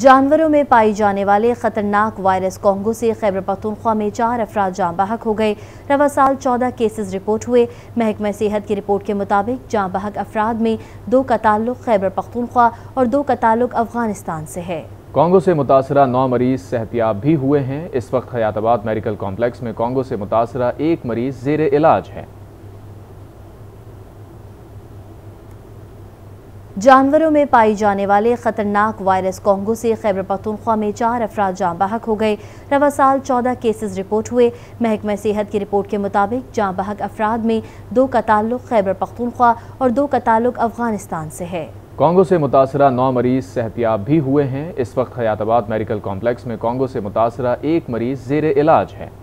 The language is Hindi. जानवरों में पाई जाने वाले खतरनाक वायरस कॉन्गो से खैबर पखतनख्वा में 4 अफराद जाँ बहक हो गए। रवा साल 14 केसेस रिपोर्ट हुए। महकमा सेहत की रिपोर्ट के मुताबिक जाँ बहक अफराद में 2 का ताल्लुक खैबर पखतनख्वा और 2 का ताल्लुक अफगानिस्तान से है। कॉन्गो से मुतासरा 9 मरीज सेहतियाब भी हुए हैं। इस वक्त हयातबाद मेडिकल कॉम्प्लेक्स में कॉन्गो से मुतासरा 1 मरीज जेर इलाज है। जानवरों में पाई जाने वाले खतरनाक वायरस कॉन्गो से खैबर पखतनख्वा में 4 अफराद जाँ बहक हो गए। रवा साल 14 केसेस रिपोर्ट हुए। महकमा सेहत की रिपोर्ट के मुताबिक जाँ बहक अफराद में 2 का ताल्लुक खैबर पखतनख्वा और 2 का ताल्लुक अफगानिस्तान से है। कॉन्गो से मुतासरा 9 मरीज सेहतियाब भी हुए हैं। इस वक्त हयातबाद मेडिकल कॉम्प्लेक्स में कॉन्गो से मुतासरा 1 मरीज जेर इलाज है।